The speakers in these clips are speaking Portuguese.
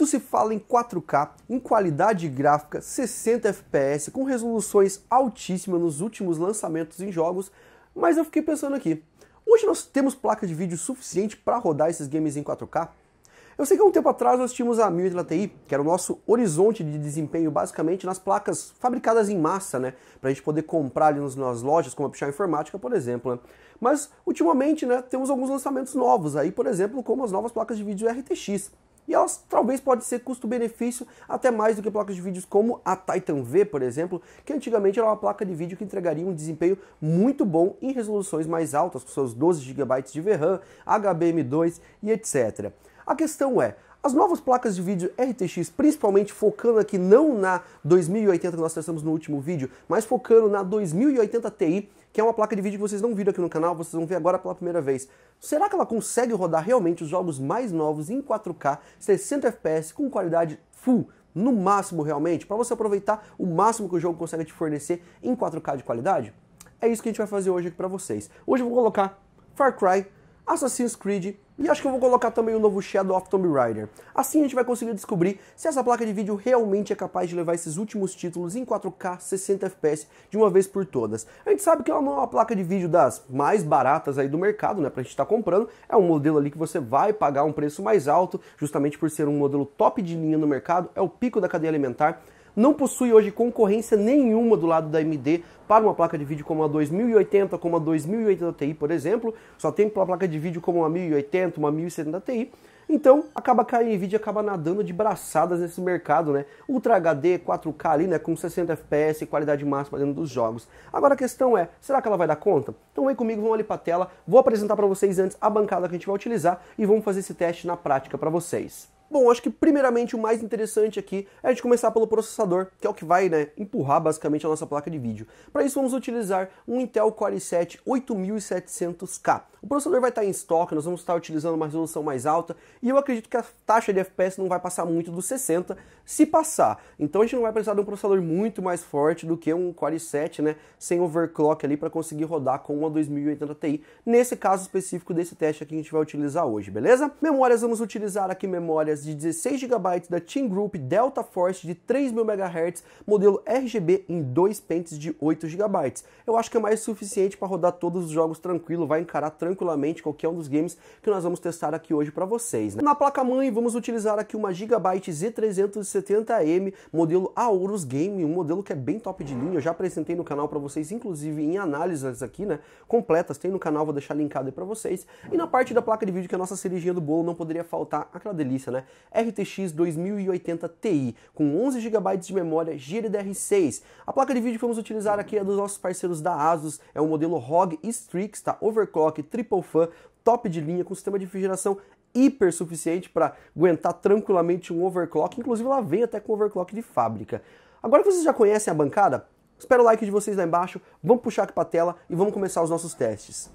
Quando se fala em 4K, em qualidade gráfica, 60 FPS, com resoluções altíssimas nos últimos lançamentos em jogos, mas eu fiquei pensando aqui, hoje nós temos placa de vídeo suficiente para rodar esses games em 4K? Eu sei que há um tempo atrás nós tínhamos a 1080 Ti, que era o nosso horizonte de desempenho basicamente nas placas fabricadas em massa, né? Para a gente poder comprar ali nas lojas, como a Pichau Informática, por exemplo. Né? Mas, ultimamente, né, temos alguns lançamentos novos aí, por exemplo, como as novas placas de vídeo RTX. E elas talvez podem ser custo-benefício até mais do que placas de vídeos como a Titan V, por exemplo, que antigamente era uma placa de vídeo que entregaria um desempenho muito bom em resoluções mais altas, com seus 12 GB de VRAM, HBM2 e etc. A questão é, as novas placas de vídeo RTX, principalmente focando aqui não na 2080 que nós testamos no último vídeo, mas focando na 2080 Ti, que é uma placa de vídeo que vocês não viram aqui no canal, vocês vão ver agora pela primeira vez. Será que ela consegue rodar realmente os jogos mais novos em 4K, 60 FPS, com qualidade full, no máximo realmente, para você aproveitar o máximo que o jogo consegue te fornecer em 4K de qualidade? É isso que a gente vai fazer hoje aqui para vocês. Hoje eu vou colocar Far Cry, Assassin's Creed, e acho que eu vou colocar também o novo Shadow of Tomb Raider. Assim a gente vai conseguir descobrir se essa placa de vídeo realmente é capaz de levar esses últimos títulos em 4K 60 FPS de uma vez por todas. A gente sabe que ela não é uma placa de vídeo das mais baratas aí do mercado, né? Pra gente estar comprando, é um modelo ali que você vai pagar um preço mais alto, justamente por ser um modelo top de linha no mercado, é o pico da cadeia alimentar. Não possui hoje concorrência nenhuma do lado da AMD para uma placa de vídeo como a 2080, como a 2080 Ti, por exemplo. Só tem uma placa de vídeo como uma 1080, uma 1070 Ti. Então, acaba que a Nvidia acaba nadando de braçadas nesse mercado, né? Ultra HD, 4K ali, né? Com 60 FPS, qualidade máxima dentro dos jogos. Agora a questão é, será que ela vai dar conta? Então vem comigo, vamos ali para a tela. Vou apresentar para vocês antes a bancada que a gente vai utilizar e vamos fazer esse teste na prática para vocês. Bom, acho que primeiramente o mais interessante aqui é a gente começar pelo processador, que é o que vai, né, empurrar basicamente a nossa placa de vídeo. Para isso vamos utilizar um Intel Core i7-8700K. O processador vai estar em estoque, nós vamos estar utilizando uma resolução mais alta, e eu acredito que a taxa de FPS não vai passar muito dos 60, se passar. Então a gente não vai precisar de um processador muito mais forte do que um Core i7, né, sem overclock ali para conseguir rodar com uma 2080 Ti, nesse caso específico desse teste aqui que a gente vai utilizar hoje, beleza? Memórias, vamos utilizar aqui memórias de 16 GB da Team Group Delta Force de 3000 MHz, modelo RGB em 2 pentes de 8 GB. Eu acho que é mais suficiente para rodar todos os jogos tranquilo, vai encarar tranquilamente qualquer um dos games que nós vamos testar aqui hoje para vocês. Né? Na placa-mãe vamos utilizar aqui uma Gigabyte Z360 m modelo Aorus Game, um modelo que é bem top de linha, eu já apresentei no canal para vocês, inclusive em análises aqui, né, completas, tem no canal, vou deixar linkado aí para vocês. E na parte da placa de vídeo, que é a nossa cerejinha do bolo, não poderia faltar aquela delícia, né? RTX 2080 Ti, com 11 GB de memória GDDR6. A placa de vídeo que vamos utilizar aqui é dos nossos parceiros da ASUS, é o modelo ROG Strix, tá? Overclock, triple fan, top de linha, com sistema de refrigeração hiper suficiente para aguentar tranquilamente um overclock, inclusive ela vem até com overclock de fábrica. Agora que vocês já conhecem a bancada, espero o like de vocês lá embaixo, vamos puxar aqui para a tela e vamos começar os nossos testes.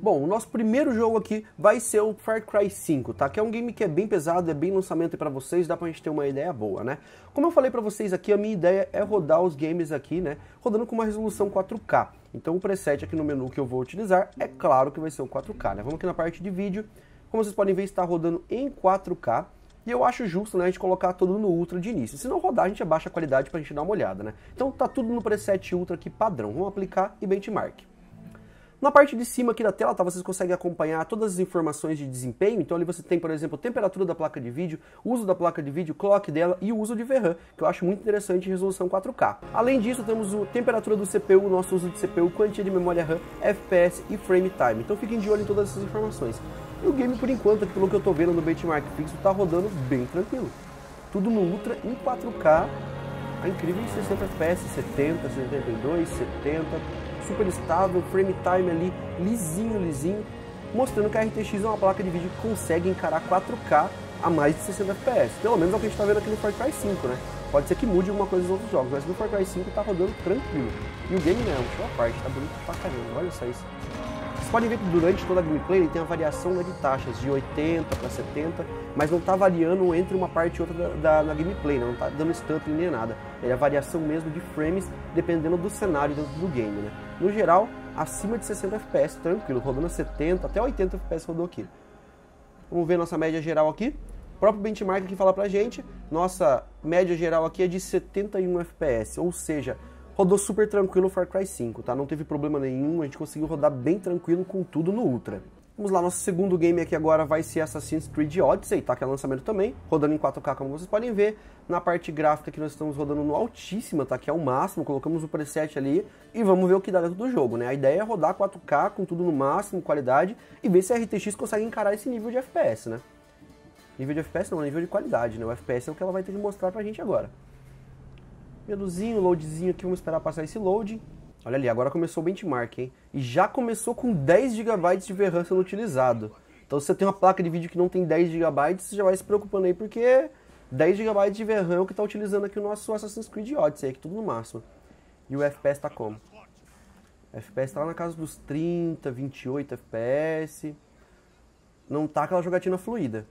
Bom, o nosso primeiro jogo aqui vai ser o Far Cry 5, tá? Que é um game que é bem pesado, é bem lançamento pra vocês, dá pra gente ter uma ideia boa, né? Como eu falei pra vocês aqui, a minha ideia é rodar os games aqui, né? Rodando com uma resolução 4K. Então o preset aqui no menu que eu vou utilizar, é claro que vai ser o 4K, né? Vamos aqui na parte de vídeo. Como vocês podem ver, está rodando em 4K. E eu acho justo, né, a gente colocar tudo no Ultra de início. Se não rodar, a gente abaixa a qualidade pra gente dar uma olhada, né? Então tá tudo no preset Ultra aqui padrão. Vamos aplicar e benchmark. Na parte de cima aqui da tela, tá, vocês conseguem acompanhar todas as informações de desempenho. Então ali você tem, por exemplo, a temperatura da placa de vídeo, o uso da placa de vídeo, o clock dela e o uso de VRAM, que eu acho muito interessante em resolução 4K. Além disso, temos a temperatura do CPU, o nosso uso de CPU, quantia de memória RAM, FPS e frame time. Então fiquem de olho em todas essas informações. E o game, por enquanto, pelo que eu tô vendo no benchmark fixo, tá rodando bem tranquilo. Tudo no Ultra em 4K, a incrível 60 FPS, 70, 72, 70... super estável, frame time ali, lisinho, lisinho, mostrando que a RTX é uma placa de vídeo que consegue encarar 4K a mais de 60 FPS, pelo menos é o que a gente está vendo aqui no Far Cry 5, né? Pode ser que mude alguma coisa nos outros jogos, mas no Far Cry 5 tá rodando tranquilo. E o game, né, é uma parte, tá bonito pra caramba, olha só isso. Vocês podem ver que durante toda a gameplay ele tem uma variação, né, de taxas, de 80 para 70, mas não tá variando entre uma parte e outra na gameplay, né? Não tá dando stunt nem nada. É a variação mesmo de frames, dependendo do cenário dentro do game, né? No geral, acima de 60 FPS, tranquilo, rodando a 70, até 80 FPS rodou aqui. Vamos ver nossa média geral aqui. próprio benchmark que fala pra gente, nossa média geral aqui é de 71 FPS, ou seja, rodou super tranquilo o Far Cry 5, tá? Não teve problema nenhum, a gente conseguiu rodar bem tranquilo com tudo no Ultra. Vamos lá, nosso segundo game aqui agora vai ser Assassin's Creed Odyssey, tá? Que é lançamento também, rodando em 4K, como vocês podem ver. Na parte gráfica que nós estamos rodando no altíssima, tá? Que é o máximo, colocamos o preset ali e vamos ver o que dá dentro do jogo, né? A ideia é rodar 4K com tudo no máximo, qualidade, e ver se a RTX consegue encarar esse nível de FPS, né? Nível de FPS não, nível de qualidade, né? O FPS é o que ela vai ter que mostrar pra gente agora. Meduzinho, loadzinho aqui, vamos esperar passar esse loading. Olha ali, agora começou o benchmark, hein? E já começou com 10 GB de VRAM sendo utilizado. Então se você tem uma placa de vídeo que não tem 10 GB, você já vai se preocupando aí, porque 10 GB de VRAM é o que está utilizando aqui o nosso Assassin's Creed Odyssey, aqui tudo no máximo. E o FPS tá como? O FPS tá lá na casa dos 30, 28 FPS. Não tá aquela jogatina fluida.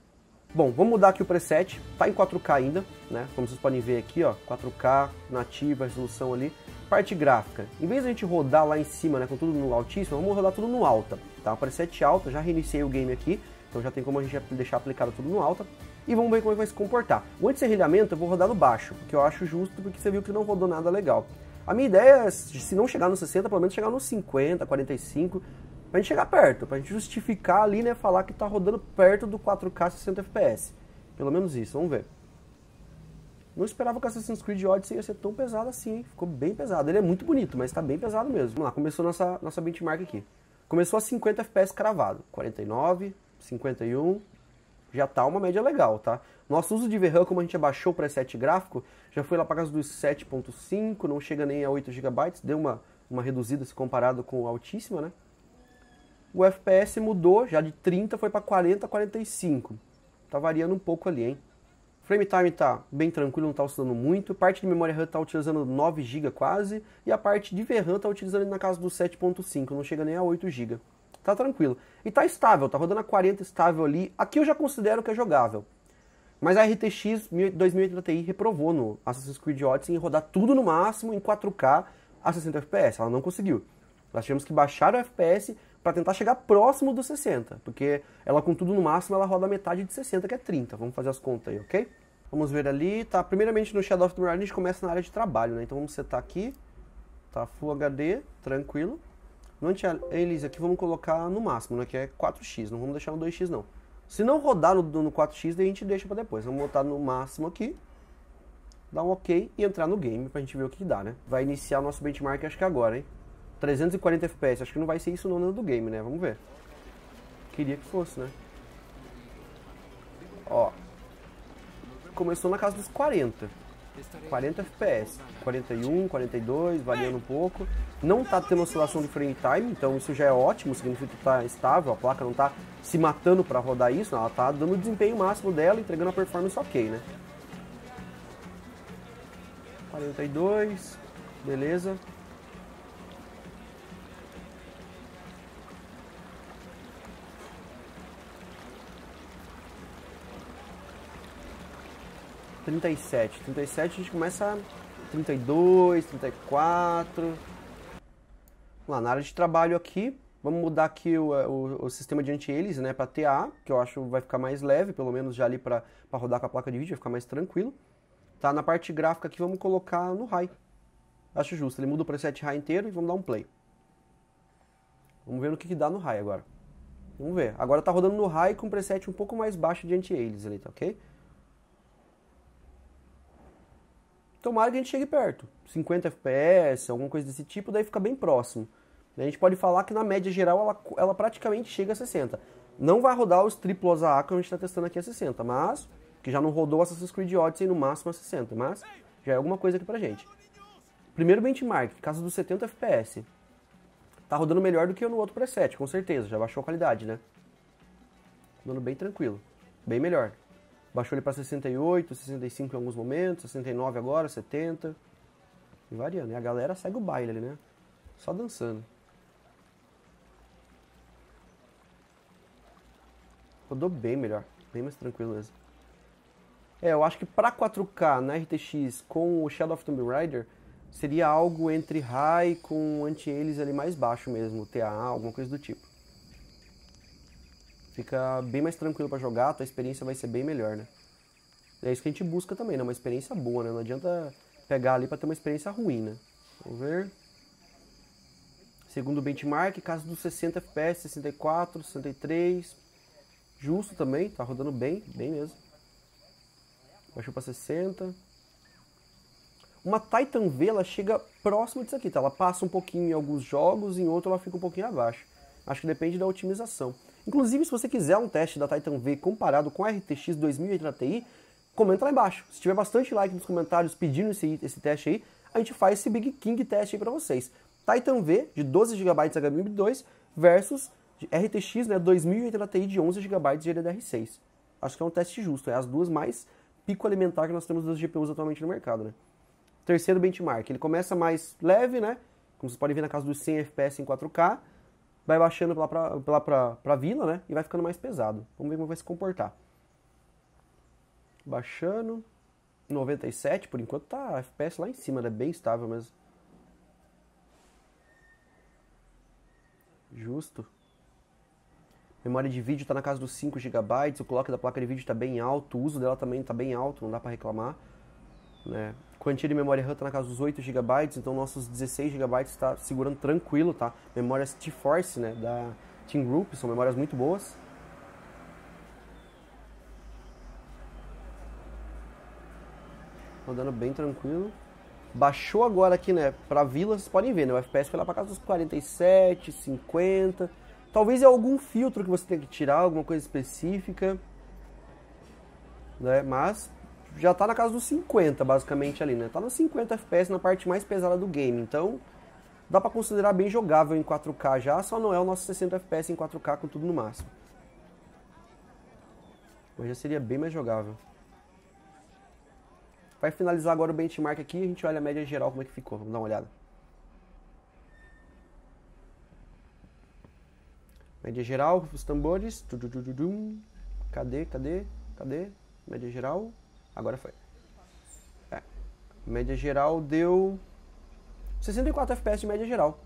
Bom, vamos mudar aqui o preset, tá em 4K ainda, né? Como vocês podem ver aqui, ó, 4K, nativa, resolução ali. Parte gráfica, em vez de a gente rodar lá em cima, né, com tudo no altíssimo, vamos rodar tudo no alta, tá? Preset alta, já reiniciei o game aqui, então já tem como a gente deixar aplicado tudo no alta. E vamos ver como ele vai se comportar. O anti-serrilhamento eu vou rodar no baixo, porque eu acho justo, porque você viu que não rodou nada legal. A minha ideia é, se não chegar no 60, pelo menos chegar no 50, 45... pra gente chegar perto, pra gente justificar ali, né, falar que tá rodando perto do 4K 60 FPS. Pelo menos isso, vamos ver. Não esperava que Assassin's Creed Odyssey ia ser tão pesado assim, hein? Ficou bem pesado. Ele é muito bonito, mas tá bem pesado mesmo. Vamos lá, começou nossa benchmark aqui. Começou a 50 FPS cravado. 49, 51, já tá uma média legal, tá? Nosso uso de VRAM, como a gente abaixou o preset gráfico, já foi lá pra casa dos 7.5, não chega nem a 8 GB, deu uma reduzida se comparado com o altíssima, né? O FPS mudou, já de 30 foi para 40, 45. Tá variando um pouco ali, hein? Frame time tá bem tranquilo, não tá oscilando muito. Parte de memória RAM tá utilizando 9 GB quase. E a parte de VRAM tá utilizando na casa dos 7.5, não chega nem a 8 GB. Tá tranquilo. E tá estável, tá rodando a 40 estável ali. Aqui eu já considero que é jogável. Mas a RTX 2080 Ti reprovou no Assassin's Creed Odyssey em rodar tudo no máximo em 4K a 60 FPS. Ela não conseguiu. Nós tivemos que baixar o FPS para tentar chegar próximo dos 60, porque ela com tudo no máximo, ela roda metade de 60, que é 30. Vamos fazer as contas aí, ok? Vamos ver ali, tá? Primeiramente no Shadow of Tomb Raider a gente começa na área de trabalho, né? Então vamos setar aqui, tá? Full HD, tranquilo. No anti-alias aqui vamos colocar no máximo, né? Que é 4x, não vamos deixar no 2x não. Se não rodar no 4x, daí a gente deixa para depois. Vamos botar no máximo aqui, dar um ok e entrar no game pra gente ver o que dá, né? Vai iniciar o nosso benchmark acho que agora, hein? 340 FPS, acho que não vai ser isso não dentro do game, né? Vamos ver. Queria que fosse, né? Ó. Começou na casa dos 40. 40 FPS. 41, 42, variando um pouco. Não tá tendo oscilação de frame time, então isso já é ótimo, significa que tá estável, a placa não tá se matando pra rodar isso, não, ela tá dando o desempenho máximo dela, entregando a performance ok, né? 42, beleza. a gente começa 32, 34. Lá na área de trabalho aqui, vamos mudar aqui o sistema de anti-aliasing, né, para TA, que eu acho vai ficar mais leve, pelo menos já ali para rodar com a placa de vídeo, vai ficar mais tranquilo. Tá, na parte gráfica aqui vamos colocar no high. Acho justo, ele muda o preset high inteiro e vamos dar um play. Vamos ver no que dá no high agora. Vamos ver. Agora tá rodando no high com preset um pouco mais baixo de anti-aliasing ali, tá ok? Tomara que a gente chegue perto, 50 FPS, alguma coisa desse tipo, daí fica bem próximo. A gente pode falar que na média geral ela praticamente chega a 60. Não vai rodar os triplos AA que a gente está testando aqui a 60, mas... que já não rodou Assassin's Creed Odyssey no máximo a 60, mas já é alguma coisa aqui pra gente. Primeiro benchmark, casa dos 70 FPS. Tá rodando melhor do que no outro preset, com certeza, já baixou a qualidade, né? Rodando bem tranquilo, bem melhor. Baixou ele para 68, 65 em alguns momentos, 69 agora, 70. E variando. E a galera segue o baile ali, né? Só dançando. Rodou bem melhor. Bem mais tranquilo mesmo. É, eu acho que para 4K na RTX com o Shadow of Tomb Raider seria algo entre high com anti-aliasing ali mais baixo mesmo. TAA, alguma coisa do tipo. Fica bem mais tranquilo pra jogar, a tua experiência vai ser bem melhor, né? É isso que a gente busca também, né? Uma experiência boa, né? Não adianta pegar ali para ter uma experiência ruim, né? Vamos ver. Segundo o benchmark, caso dos 60 FPS, 64, 63. Justo também, tá rodando bem, bem mesmo. Baixou para 60. Uma Titan V, ela chega próximo disso aqui, tá? Ela passa um pouquinho em alguns jogos, em outro ela fica um pouquinho abaixo. Acho que depende da otimização. Inclusive, se você quiser um teste da Titan V comparado com a RTX 2080 Ti, comenta lá embaixo. Se tiver bastante like nos comentários pedindo esse teste aí, a gente faz esse Big King teste aí pra vocês. Titan V de 12 GB HBM2 versus RTX, né, 2080 Ti de 11 GB GDDR6. Acho que é um teste justo, é as duas mais pico alimentar que nós temos das GPUs atualmente no mercado, né? Terceiro benchmark, ele começa mais leve, né? Como vocês podem ver, na casa dos 100 FPS em 4K, vai baixando lá pra vila, né? E vai ficando mais pesado. Vamos ver como vai se comportar. Baixando. 97, por enquanto tá FPS lá em cima, né? Bem estável mesmo. Justo. Memória de vídeo tá na casa dos 5 GB, o clock da placa de vídeo tá bem alto, o uso dela também tá bem alto, não dá pra reclamar, né? Quantia de memória RAM tá na casa dos 8 GB, então nossos 16 GB está segurando tranquilo, tá? Memórias T-Force, né, da Team Group, são memórias muito boas. Rodando bem tranquilo. Baixou agora aqui, né, pra vila, vocês podem ver, né, o FPS foi lá pra casa dos 47, 50. Talvez é algum filtro que você tenha que tirar, alguma coisa específica, né, mas já tá na casa dos 50, basicamente, ali, né? Tá nos 50 FPS na parte mais pesada do game, então dá pra considerar bem jogável em 4K já, só não é o nosso 60 FPS em 4K com tudo no máximo. Mas já seria bem mais jogável. Vai finalizar agora o benchmark aqui e a gente olha a média geral como é que ficou. Vamos dar uma olhada. Média geral, os tambores. Cadê, cadê, cadê? Média geral. Agora foi. É. Média geral deu 64 FPS de média geral.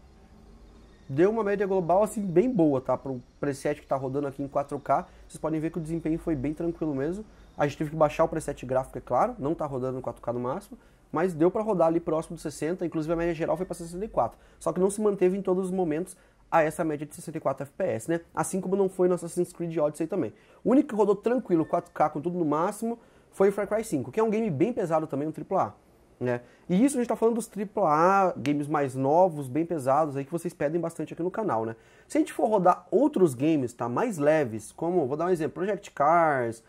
Deu uma média global assim bem boa, tá? Para o preset que tá rodando aqui em 4K. Vocês podem ver que o desempenho foi bem tranquilo mesmo. A gente teve que baixar o preset gráfico, é claro. Não tá rodando no 4K no máximo. Mas deu para rodar ali próximo de 60. Inclusive a média geral foi para 64. Só que não se manteve em todos os momentos a essa média de 64 FPS, né? Assim como não foi no Assassin's Creed Odyssey também. O único que rodou tranquilo, 4K com tudo no máximo, foi o Far Cry 5, que é um game bem pesado também, um AAA, né? E isso a gente tá falando dos AAA, games mais novos, bem pesados, aí que vocês pedem bastante aqui no canal, né? Se a gente for rodar outros games, tá, mais leves, como, vou dar um exemplo, Project Cars,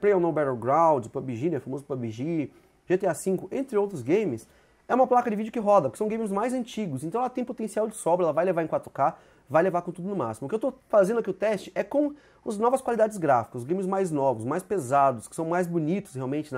PlayerUnknown's Battlegrounds, PUBG, né, famoso PUBG, GTA V, entre outros games, é uma placa de vídeo que roda, porque são games mais antigos, então ela tem potencial de sobra, ela vai levar em 4K, vai levar com tudo no máximo. O que eu tô fazendo aqui o teste é com as novas qualidades gráficas, os games mais novos, mais pesados, que são mais bonitos realmente,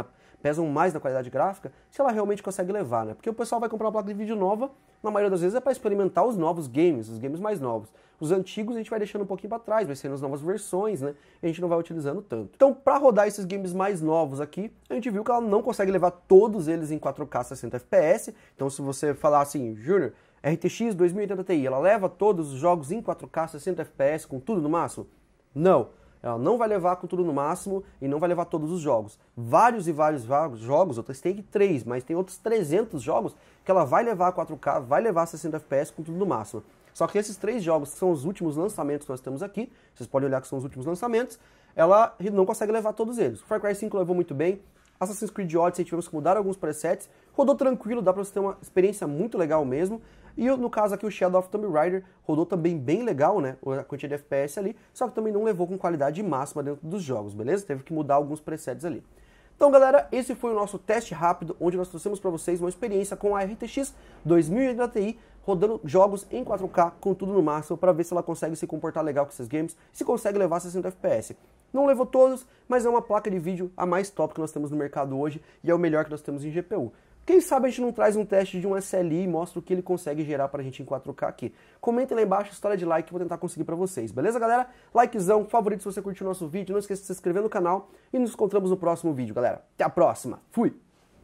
pesam mais na qualidade gráfica, se ela realmente consegue levar, né? Porque o pessoal vai comprar uma placa de vídeo nova, na maioria das vezes é para experimentar os novos games, os games mais novos. Os antigos a gente vai deixando um pouquinho para trás, vai sendo as novas versões, né? A gente não vai utilizando tanto. Então, para rodar esses games mais novos aqui, a gente viu que ela não consegue levar todos eles em 4K 60 FPS. Então, se você falar assim, Júnior, RTX 2080 Ti, ela leva todos os jogos em 4K 60 FPS com tudo no máximo? Não, ela não vai levar com tudo no máximo e não vai levar todos os jogos. Vários e vários jogos, eu testei 3, mas tem outros 300 jogos que ela vai levar a 4K, vai levar 60 FPS com tudo no máximo. Só que esses 3 jogos, que são os últimos lançamentos que nós temos aqui, vocês podem olhar que são os últimos lançamentos, ela não consegue levar todos eles. Far Cry 5 levou muito bem. Assassin's Creed Odyssey tivemos que mudar alguns presets, rodou tranquilo, dá pra você ter uma experiência muito legal mesmo, e no caso aqui o Shadow of Tomb Raider rodou também bem legal, né, a quantia de FPS ali, só que também não levou com qualidade máxima dentro dos jogos, beleza? Teve que mudar alguns presets ali. Então, galera, esse foi o nosso teste rápido, onde nós trouxemos para vocês uma experiência com a RTX 2080 Ti, rodando jogos em 4K com tudo no máximo, para ver se ela consegue se comportar legal com esses games, se consegue levar 60 FPS. Não levou todos, mas é uma placa de vídeo a mais top que nós temos no mercado hoje, e é o melhor que nós temos em GPU. Quem sabe a gente não traz um teste de um SLI e mostra o que ele consegue gerar pra gente em 4K aqui. Comentem lá embaixo a história de like que eu vou tentar conseguir pra vocês, beleza, galera? Likezão, favorito se você curtiu o nosso vídeo, não esqueça de se inscrever no canal e nos encontramos no próximo vídeo, galera. Até a próxima, fui!